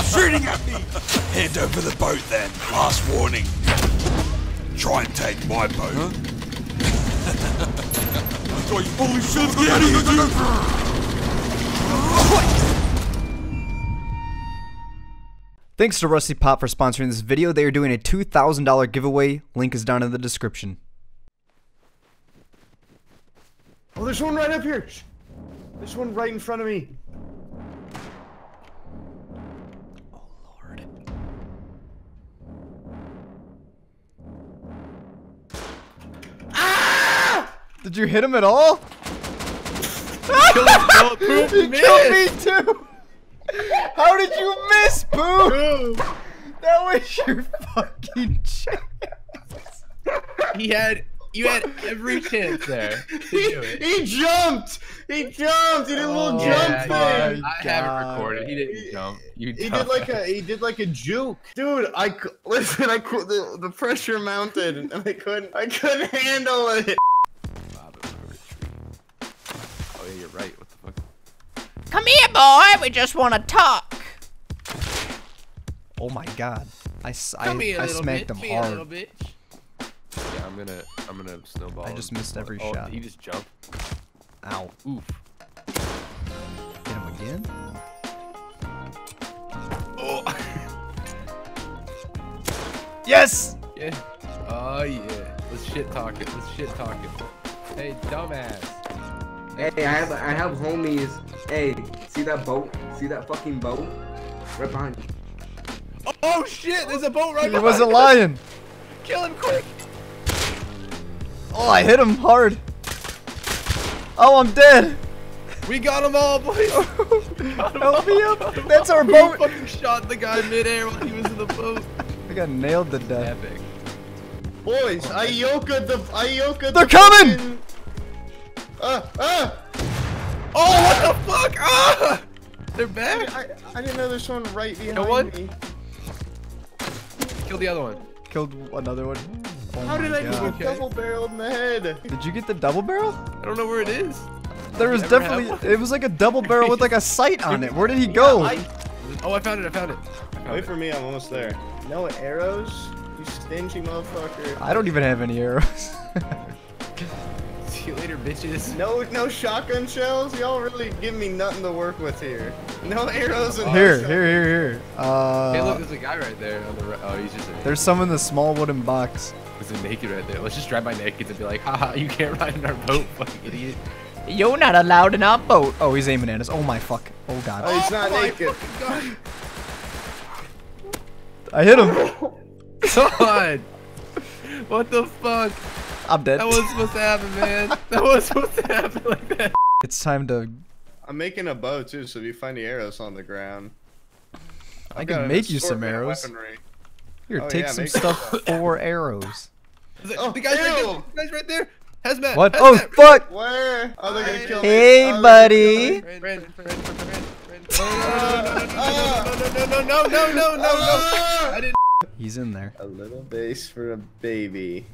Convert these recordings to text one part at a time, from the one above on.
Stop shooting at me! Hand over the boat then. Last warning. Try and take my boat. Huh? Holy shit, get out of here! Thanks to RustyPop for sponsoring this video. They are doing a $2,000 giveaway. Link is down in the description. Oh, there's one right up here. There's one right in front of me. Oh, Lord. Ah! Did you hit him at all? You killed me too. How did you miss, Poob? That was your fucking chance. You had every chance there to do it. He jumped. He did a little jump thing. I haven't recorded. He didn't jump. He did like a juke, dude. Listen, the pressure mounted, and I couldn't handle it. Oh yeah, you're right. What the fuck? Come here, boy. We just want to talk. Oh my God! I smacked him hard. Yeah, I'm gonna snowball. I just missed every shot. He just jumped. Ow! Oof! Get him again? Oh! Yes! Yeah. Oh yeah. Let's shit talk it. Hey, dumbass. Hey, I have homies. Hey, see that boat? See that fucking boat? Right behind you. Oh shit! There's a boat right behind you. He wasn't lying. Kill him quick. Oh, I hit him hard. Oh, I'm dead. We got him all, boys. Help me up. That's our boat. We fucking shot the guy midair while he was in the boat. I got nailed to death. Epic. Boys, I yoke'd the. They're coming. Fucking... Oh, what the fuck? Ah! They're back? I didn't know there's someone right behind me. Killed the other one. Killed another one. Oh how did I get double barreled in the head? Did you get the double barrel? I don't know where it is. There was definitely, it was like a double barrel with like a sight on it. Where did he go? Yeah, I found it, Wait for me, I'm almost there. No arrows? You stingy motherfucker. I don't even have any arrows. See you later, bitches. No shotgun shells. Y'all really give me nothing to work with here. No arrows and here. Hey, look, there's a guy right there. On the right. Oh, he's just. There's some in the small wooden box. There's a naked right there. Let's just drive by naked and be like, haha, you can't ride in our boat, fucking idiot. You're not allowed in our boat. Oh, he's aiming at us. Oh my fuck. Oh god. Oh, he's not naked. I hit him. God. What the fuck? I'm dead. That wasn't supposed to happen, man. That wasn't supposed to happen like that. It's time to... I'm making a bow, too, so if you find the arrows on the ground... I can make you some arrows. Here, take some stuff for arrows. Oh, the guy's right there. Hazmat. What? Oh, fuck! Where? Oh, they're gonna kill me. Hey, buddy! No. He's in there. A little base for a baby.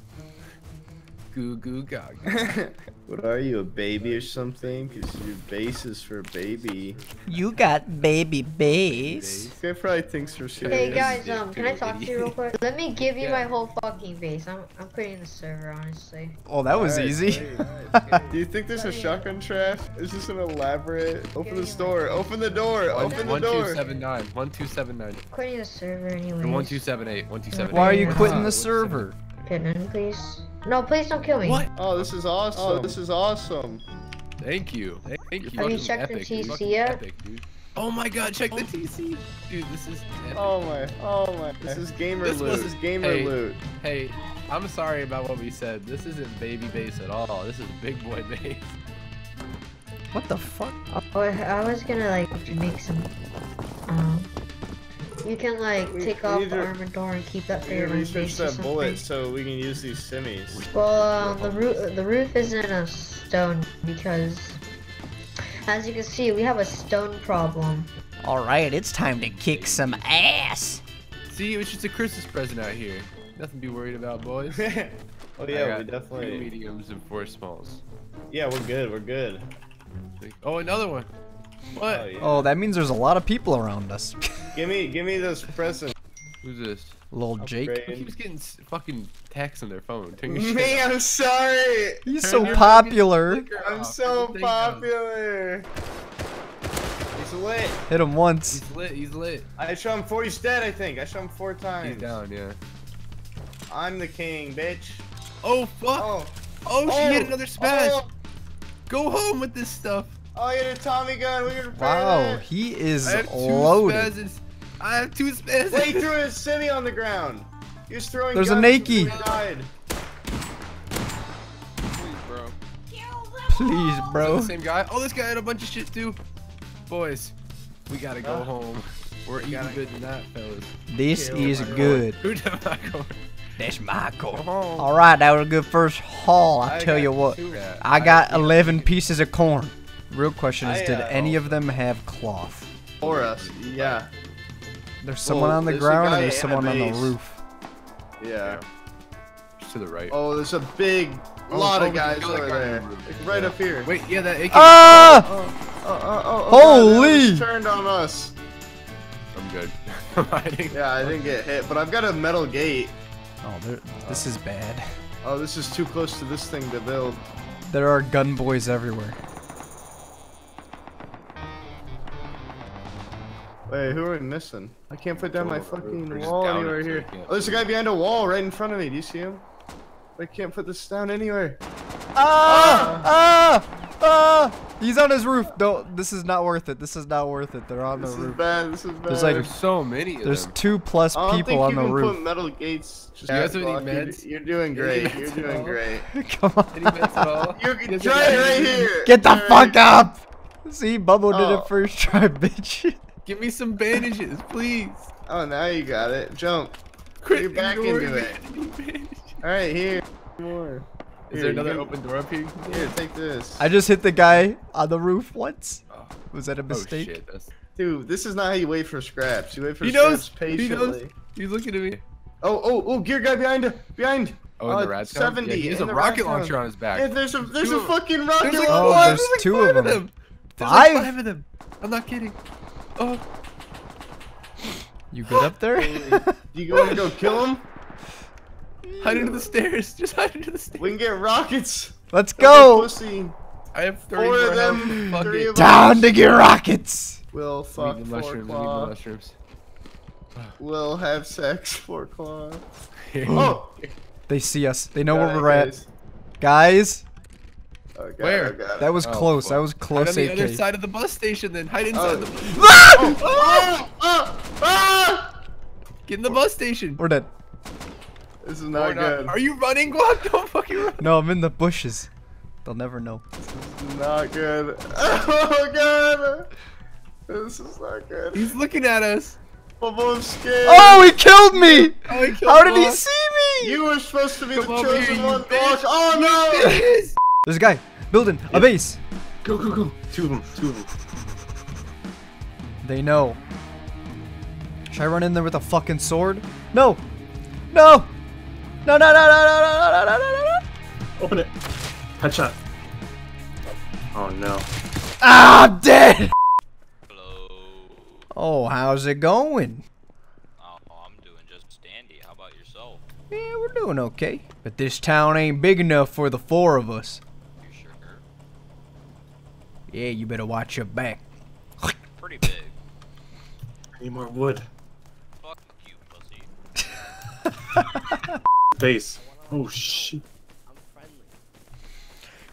Goo goo gaga. What are you, a baby or something? Because your base is for baby. You got baby base. This guy probably thinks we're serious. Hey guys, can I talk to you real quick? Let me give you my whole fucking base. I'm creating the server, honestly. Oh, that was easy. Right. Do you think there's a shotgun trap? Is this an elaborate? Open this door. Open the door. Open the door. 1279. 1279. Quitting the server anyway. 1278. 1278. Why are you quitting the server? Pin, please. No, please don't kill me. What? Oh, this is awesome. Thank you. Thank you. Have you checked the TC yet? Epic, oh my god, check the TC. Dude, this is epic. Oh my. This is gamer loot. Hey, I'm sorry about what we said. This isn't baby base at all. This is big boy base. What the fuck? Oh, I was gonna like make some... You can like take off the armor door and keep that for your own base or something. Research that bullet so we can use these simmies. Well, the roof isn't a stone because, as you can see, we have a stone problem. All right, it's time to kick some ass. See, it was just a Christmas present out here. Nothing to be worried about, boys. Oh yeah, we definitely. 3 mediums and 4 smalls. Yeah, we're good. Oh, another one. What? Oh, yeah. Oh, that means there's a lot of people around us. give me this present. Who's this? Little Jake. He keeps getting fucking texts on their phone. Me, I'm sorry. He's so popular. I'm so popular. He's lit. Hit him once. He's lit. He's lit. I shot him 4. He's dead. I think I shot him 4 times. He's down. Yeah. I'm the king, bitch. Oh fuck. Oh, she hit another smash. Oh. Go home with this stuff. Oh, you had a Tommy gun. We were wow, he is loaded. I have 2 spazzes. Wait, threw a semi on the ground. He was throwing. There's a Nakey. Died. Please, bro. Please, bro. Same guy. Oh, this guy had a bunch of shit too. Boys, we gotta go home. We're eating good tonight, fellas. This is good. Who did my car? That's Michael. All right, that was a good first haul. I tell you what, I got 11 pieces of corn. Real question is, did any of them have cloth? For us, yeah. There's someone on the ground and there's someone on the roof. Yeah. Just to the right. Oh, there's a big lot of guys over there. Like right up here. Wait, yeah, that AK. Ah! Holy! Turned on us. I'm good. Yeah, I didn't get hit, but I've got a metal gate. Oh, this is bad. Oh, this is too close to this thing to build. There are gun boys everywhere. Wait, who are we missing? I can't put down my fucking wall anywhere here. Oh, there's a guy behind a wall right in front of me. Do you see him? I can't put this down anywhere. He's on his roof. No, this is not worth it. This is not worth it. They're on the roof. This is bad. This is bad. There's like so many. There's 2+ people on the roof. I don't think you can put metal gates. Just you're doing great. You're doing great. Come on. You can try it right here. Get the fuck up. See, Bumbo did it first try, bitch. Give me some bandages, please. Oh, now you got it. Jump. You're back into it. All right, here. More. Is there another open door up here? Here, take this. I just hit the guy on the roof once. Was that a mistake? Oh, shit. Dude, this is not how you wait for scraps. You wait for scraps patiently. He knows. He's looking at me. Oh, gear guy behind. Oh, in the rat 70. Yeah, he has a rocket launcher on his back. Yeah, there's a fucking rocket launcher. Oh, there's 2 of them. 5 of them. I'm not kidding. Oh. You good up there? Do you want to go kill him? Hide under the stairs. Just hide under the stairs. We can get rockets. Let's go. I have 3 of them. Down to get rockets. We'll fuck 4 claw. We'll have sex 4 claw. Oh. They see us. They know where we're at. Guys. Oh, where? That was close. That was close. On the other side of the bus station. Then hide inside the bus. Get in the bus station. We're dead. This is not good. Are you running, Guac? Don't fucking run. No, I'm in the bushes. They'll never know. This is not good. Oh god. This is not good. He's looking at us. I'm scared. Oh, he killed me. Oh, he killed How did he see me? You were supposed to be the chosen one, Guac. Oh no. There's a guy building a base. Go. 2 of them. They know. Should I run in there with a fucking sword? No. No. Open it. Headshot. Oh no. Ah, I'm dead. Hello. Oh, how's it going? Oh, I'm doing just dandy. How about yourself? Yeah, we're doing okay. But this town ain't big enough for the 4 of us. You sure? Yeah, you better watch your back. Pretty big. I need more wood. Fuck you, pussy. Base. Oh shit.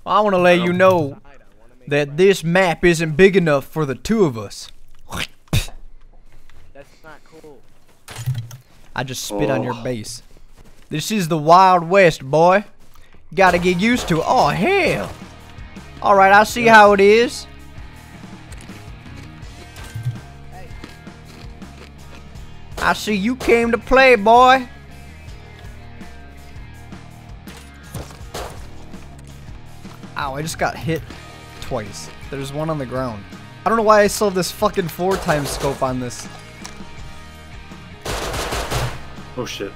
Well, I want to let you know that this map isn't big enough for the 2 of us. That's not cool. I just spit on your base. This is the Wild West, boy. Gotta get used to it. Oh hell. All right, I see how it is. I see you came to play, boy. Ow, I just got hit twice. There's one on the ground. I don't know why I still have this fucking 4x scope on this. Oh shit.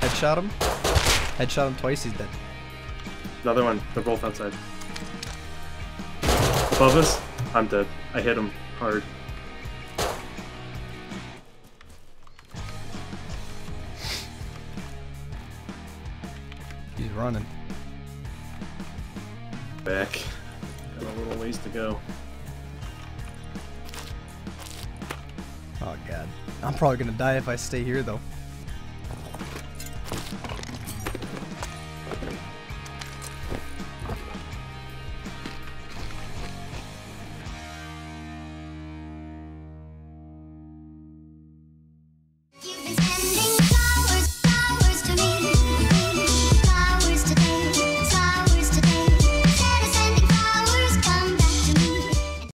Headshot him. Headshot him twice, he's dead. Another one. They're both outside. Above us? I'm dead. I hit him hard. He's running. Back. Got a little ways to go. Oh god. I'm probably gonna die if I stay here though.